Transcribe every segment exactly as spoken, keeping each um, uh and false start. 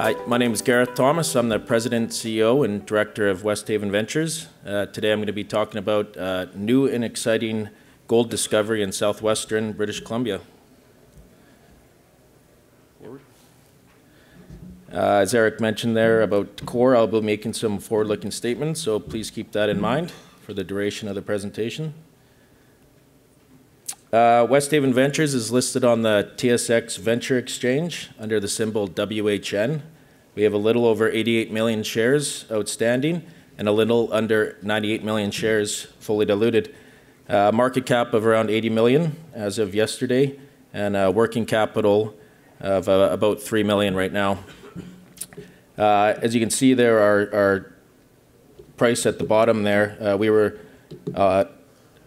Hi, my name is Gareth Thomas. I'm the president, C E O, and director of Westhaven Ventures. Uh, today I'm going to be talking about uh, new and exciting gold discovery in southwestern British Columbia. Uh, as Eric mentioned there about Core, I'll be making some forward-looking statements, so please keep that in mind for the duration of the presentation. Uh, Westhaven Ventures is listed on the T S X Venture Exchange under the symbol W H N. We have a little over eighty-eight million shares outstanding and a little under ninety-eight million shares fully diluted. Uh, market cap of around eighty million as of yesterday, and a working capital of uh, about three million right now. Uh, as you can see there, our, our price at the bottom there, uh, we were uh,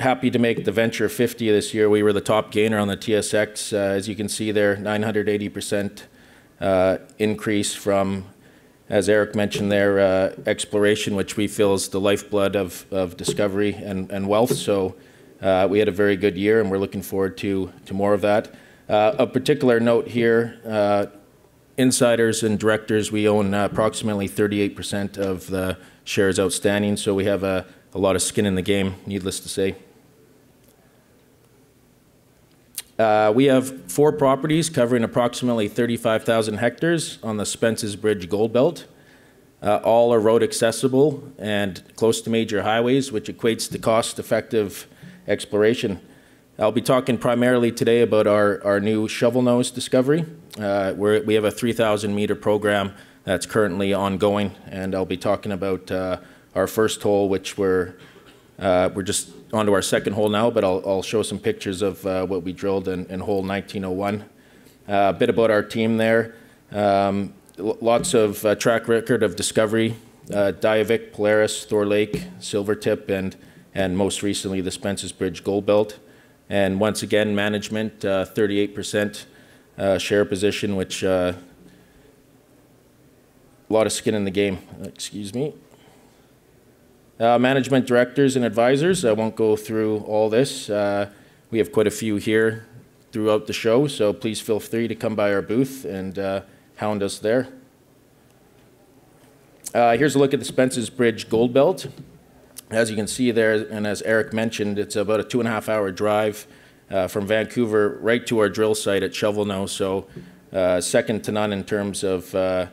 happy to make the Venture fifty this year. We were the top gainer on the T S X. Uh, as you can see there, nine hundred eighty percent uh, increase from, as Eric mentioned there, uh, exploration, which we feel is the lifeblood of, of discovery and, and wealth. So uh, we had a very good year, and we're looking forward to, to more of that. Uh, a particular note here, uh, insiders and directors, we own uh, approximately thirty-eight percent of the shares outstanding. So we have a, a lot of skin in the game, needless to say. Uh, we have four properties covering approximately thirty-five thousand hectares on the Spences Bridge Gold Belt. Uh, all are road accessible and close to major highways, which equates to cost-effective exploration. I'll be talking primarily today about our, our new Shovelnose discovery, uh, where we have a three thousand meter program that's currently ongoing, and I'll be talking about uh, our first hole, which we're Uh, we're just onto our second hole now, but I'll, I'll show some pictures of uh, what we drilled in, in hole nineteen oh one. Uh, a bit about our team there. Um, lots of uh, track record of discovery. Uh, Diavik, Polaris, Thor Lake, Silvertip, and, and most recently the Spences Bridge Gold Belt. And once again, management, uh, thirty-eight percent uh, share position, which uh, a lot of skin in the game. Excuse me. Uh, management directors and advisors. I won't go through all this. Uh, we have quite a few here throughout the show, so please feel free to come by our booth and uh, hound us there. Uh, here's a look at the Spences Bridge Gold Belt. As you can see there, and as Eric mentioned, it's about a two and a half hour drive uh, from Vancouver right to our drill site at Shovelnose, so uh, second to none in terms of uh,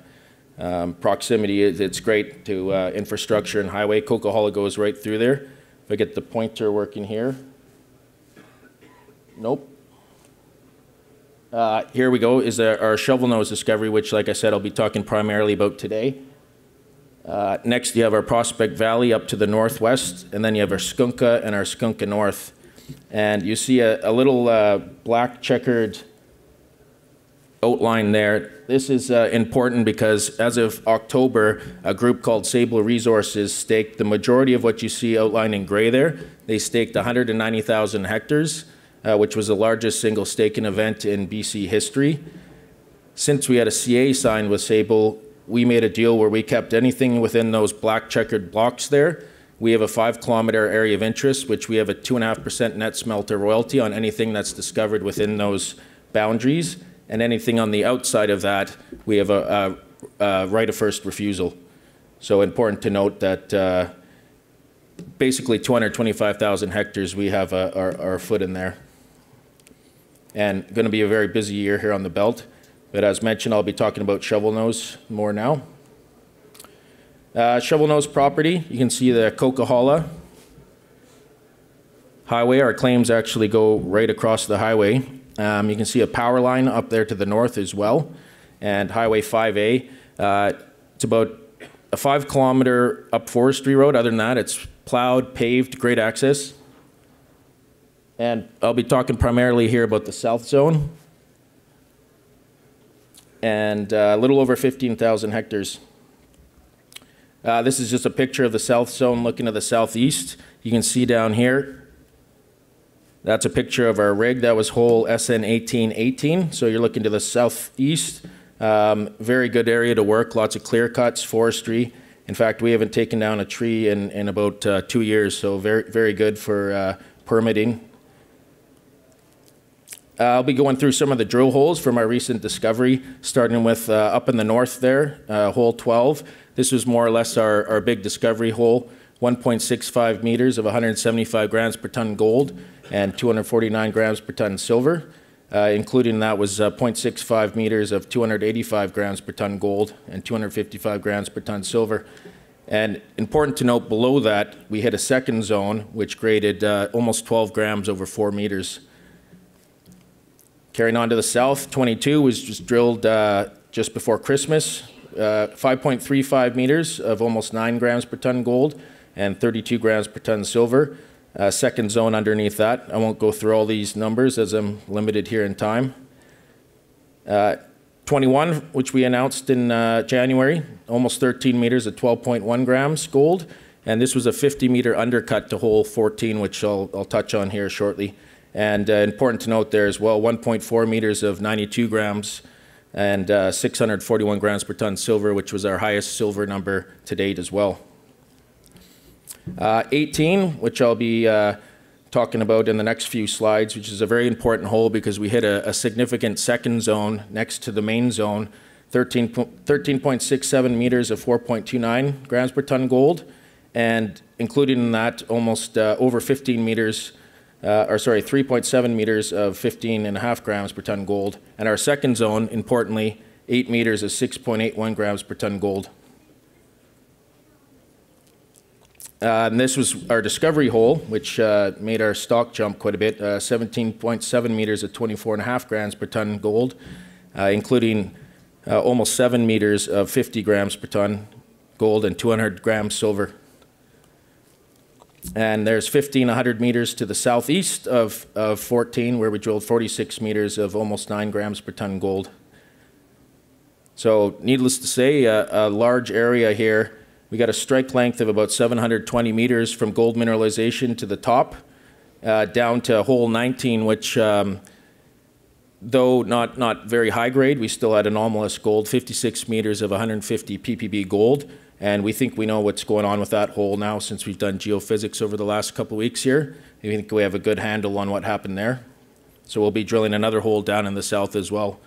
Um, proximity. It's great to uh, infrastructure and highway. Coquihalla goes right through there. If I get the pointer working here. Nope. Uh, here we go, is our, our Shovelnose discovery, which, like I said, I'll be talking primarily about today. Uh, next, you have our Prospect Valley up to the northwest, and then you have our Skunka and our Skunka North. And you see a, a little uh, black checkered outline there. This is uh, important because as of October, a group called Sable Resources staked the majority of what you see outlined in gray there. They staked one hundred ninety thousand hectares, uh, which was the largest single staking event in B C history. Since we had a C A signed with Sable, we made a deal where we kept anything within those black checkered blocks there. We have a five kilometer area of interest, which we have a two and a half percent net smelter royalty on anything that's discovered within those boundaries. And anything on the outside of that, we have a, a, a right of first refusal. So important to note that uh, basically two hundred twenty-five thousand hectares, we have a, our, our foot in there. And going to be a very busy year here on the belt. But as mentioned, I'll be talking about Shovelnose more now. Uh, Shovelnose property, you can see the Coquihalla highway. Our claims actually go right across the highway. Um, you can see a power line up there to the north as well, and Highway five A. Uh, it's about a five kilometer up forestry road. Other than that, it's plowed, paved, great access. And I'll be talking primarily here about the south zone. And uh, a little over fifteen thousand hectares. Uh, this is just a picture of the south zone looking to the southeast. You can see down here. That's a picture of our rig. That was hole S N eighteen eighteen. So you're looking to the southeast. Um, very good area to work. Lots of clear cuts, forestry. In fact, we haven't taken down a tree in, in about uh, two years. So very, very good for uh, permitting. Uh, I'll be going through some of the drill holes from our recent discovery, starting with uh, up in the north there, uh, hole twelve. This was more or less our, our big discovery hole, one point six five meters of one hundred seventy-five grams per ton gold and two hundred forty-nine grams per ton silver. Uh, including that was uh, zero point six five meters of two hundred eighty-five grams per ton gold and two hundred fifty-five grams per ton silver. And important to note, below that, we hit a second zone, which graded uh, almost twelve grams over four meters. Carrying on to the south, twenty-two was just drilled uh, just before Christmas, uh, five point three five meters of almost nine grams per ton gold and thirty-two grams per ton silver. Uh, second zone underneath that. I won't go through all these numbers as I'm limited here in time. Uh, twenty-one, which we announced in uh, January, almost thirteen meters at twelve point one grams gold. And this was a fifty meter undercut to hole fourteen, which I'll, I'll touch on here shortly. And uh, important to note there as well, one point four meters of ninety-two grams and uh, six hundred forty-one grams per ton silver, which was our highest silver number to date as well. Uh, eighteen, which I'll be uh, talking about in the next few slides, which is a very important hole because we hit a, a significant second zone next to the main zone, thirteen point six seven meters of four point two nine grams per ton gold, and including in that almost uh, over fifteen meters, uh, or sorry, three point seven meters of fifteen and a half grams per ton gold. And our second zone, importantly, eight meters of six point eight one grams per ton gold. Uh, and this was our discovery hole, which uh, made our stock jump quite a bit, uh, seventeen point seven meters at twenty-four and a half grams per ton gold, uh, including uh, almost seven meters of fifty grams per ton gold and two hundred grams silver. And there's fifteen hundred meters to the southeast of, of fourteen, where we drilled forty-six meters of almost nine grams per ton gold. So needless to say, uh, a large area here. We got a strike length of about seven hundred twenty meters from gold mineralization to the top, uh, down to hole nineteen, which, um, though not, not very high grade, we still had anomalous gold, fifty-six meters of one hundred fifty P P B gold. And we think we know what's going on with that hole now since we've done geophysics over the last couple of weeks here. We think we have a good handle on what happened there. So we'll be drilling another hole down in the south as well.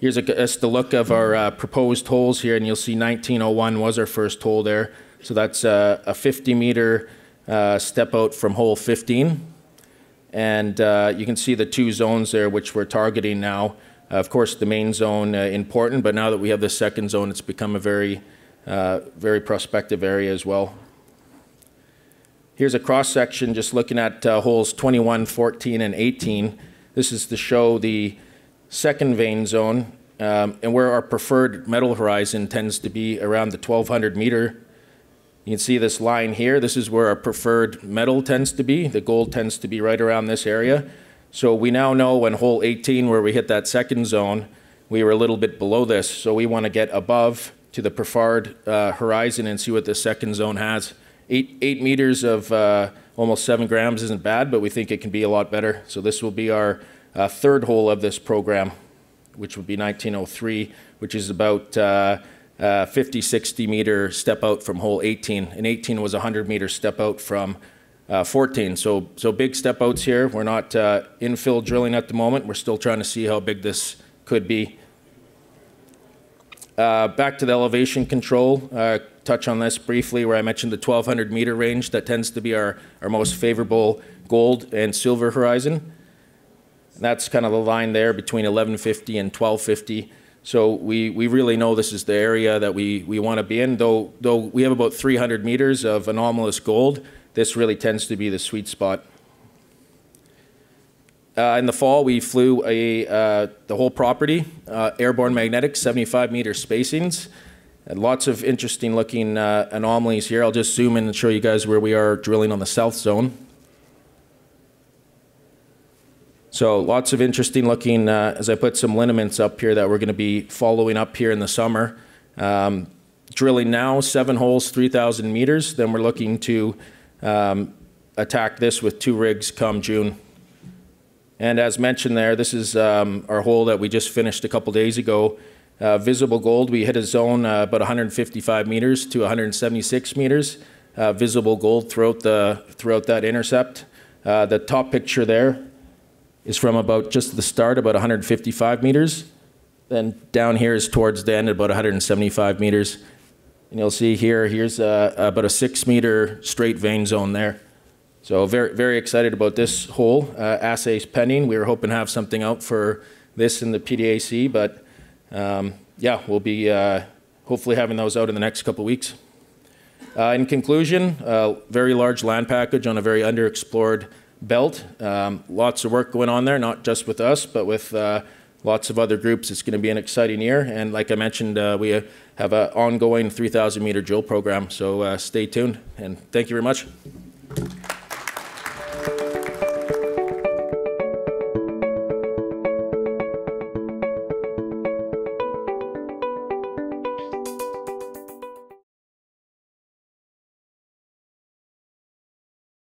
Here's a, a look of our uh, proposed holes here, and you'll see nineteen oh one was our first hole there. So that's uh, a fifty meter uh, step out from hole fifteen. And uh, you can see the two zones there, which we're targeting now. Uh, of course, the main zone uh, important, but now that we have the second zone, it's become a very, uh, very prospective area as well. Here's a cross section just looking at uh, holes twenty-one, fourteen, and eighteen. This is to show the second vein zone, um, and where our preferred metal horizon tends to be around the twelve hundred meter. You can see this line here. This is where our preferred metal tends to be. The gold tends to be right around this area. So we now know in hole eighteen, where we hit that second zone, we were a little bit below this. So we want to get above to the preferred uh, horizon and see what the second zone has. Eight, eight meters of uh, almost seven grams isn't bad, but we think it can be a lot better. So this will be our Uh, third hole of this program, which would be nineteen oh three, which is about uh, uh, fifty, sixty meter step out from hole eighteen. And eighteen was one hundred meter step out from uh, fourteen. So, so big step outs here. We're not uh, infill drilling at the moment. We're still trying to see how big this could be. Uh, back to the elevation control. Uh, touch on this briefly, where I mentioned the twelve hundred meter range. That tends to be our, our most favorable gold and silver horizon. That's kind of the line there between eleven fifty and twelve fifty. So we, we really know this is the area that we, we want to be in. Though, though we have about three hundred meters of anomalous gold, this really tends to be the sweet spot. Uh, in the fall, we flew a, uh, the whole property, uh, airborne magnetic, seventy-five meter spacings. And lots of interesting looking uh, anomalies here. I'll just zoom in and show you guys where we are drilling on the south zone. So lots of interesting looking, uh, as I put some lineaments up here that we're going to be following up here in the summer. Um, drilling now, seven holes, three thousand meters. Then we're looking to um, attack this with two rigs come June. And as mentioned there, this is um, our hole that we just finished a couple days ago. Uh, visible gold, we hit a zone uh, about one hundred fifty-five meters to one hundred seventy-six meters. Uh, visible gold throughout, the, throughout that intercept. Uh, the top picture there is from about just the start, about one hundred fifty-five meters. Then down here is towards the end, about one hundred seventy-five meters. And you'll see here, here's a, about a six meter straight vein zone there. So very, very excited about this hole. Uh, assays pending. We were hoping to have something out for this in the P D A C, but um, yeah, we'll be uh, hopefully having those out in the next couple of weeks. Uh, in conclusion, a uh, very large land package on a very underexplored belt. Um, lots of work going on there, not just with us, but with uh, lots of other groups. It's going to be an exciting year. And like I mentioned, uh, we have an ongoing three thousand meter drill program. So uh, stay tuned, and thank you very much.